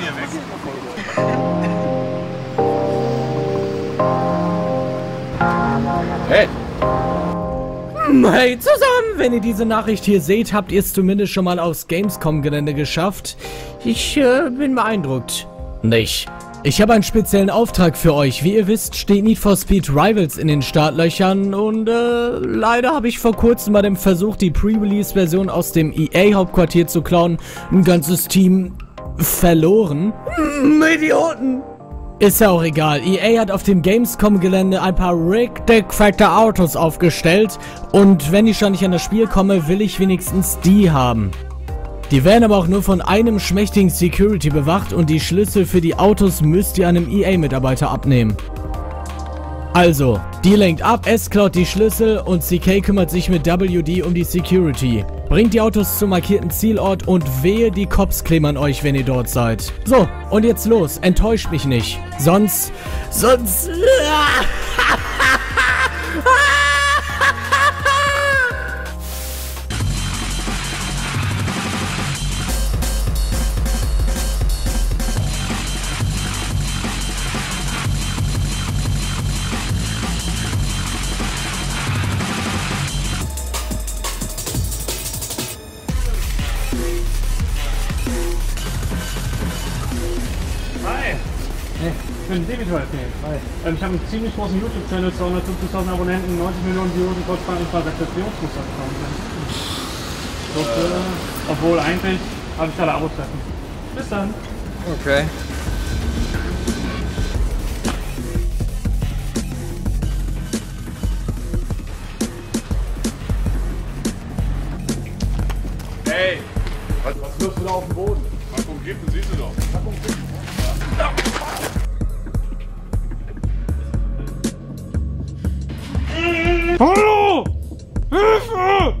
hier weg. Hey! Hey zusammen! Wenn ihr diese Nachricht hier seht, habt ihr es zumindest schon mal aufs Gamescom-Gelände geschafft. Ich bin beeindruckt. Nicht. Ich habe einen speziellen Auftrag für euch. Wie ihr wisst, steht Need for Speed Rivals in den Startlöchern und leider habe ich vor kurzem bei dem Versuch, die Pre-Release-Version aus dem EA-Hauptquartier zu klauen, ein ganzes Team verloren. Idioten! Ist ja auch egal. EA hat auf dem Gamescom-Gelände ein paar richtig fette Autos aufgestellt und wenn ich schon nicht an das Spiel komme, will ich wenigstens die haben. Die werden aber auch nur von einem schmächtigen Security bewacht und die Schlüssel für die Autos müsst ihr einem EA-Mitarbeiter abnehmen. Also, die lenkt ab, S klaut die Schlüssel und CK kümmert sich mit WD um die Security. Bringt die Autos zum markierten Zielort und wehe, die Cops kleben an euch, wenn ihr dort seid. So, und jetzt los, enttäuscht mich nicht. Sonst... Ich bin David heute. Ich habe einen ziemlich großen YouTube-Channel, 250.000 Abonnenten, 90 Millionen Views und trotzdem ein paar Transaktionsmuster. Obwohl eigentlich habe ich alle Abo-Treffen. Bis dann. Okay. Hey, was wirst du da auf dem Boden? Packung Kippen, siehst du doch. Packung Kippen. Ja. Hallo! Hilfe!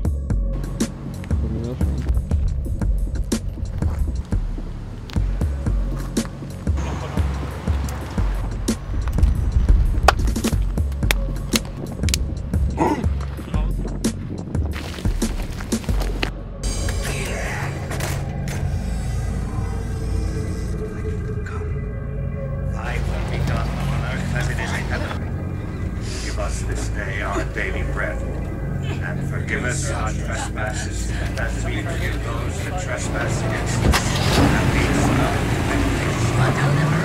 This day our daily bread, and forgive us our trespasses, as we forgive those that trespass against us, and lead us not into temptation, but deliver us.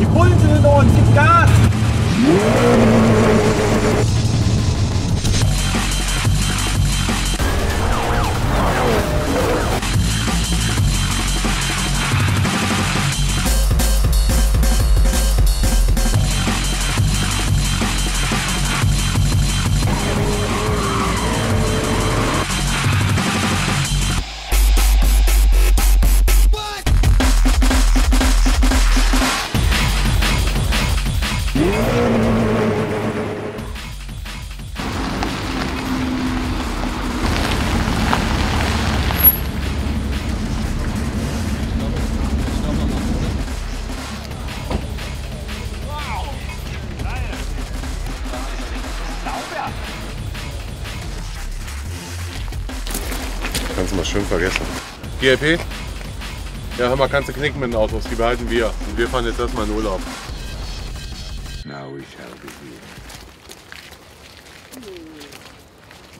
Die Bullen sind in uns, gib Gas! Kannst du mal schön vergessen. GLP? Ja, hör mal, kannst du knicken mit den Autos, die behalten wir. Und wir fahren jetzt erstmal in Urlaub. Now we shall be here.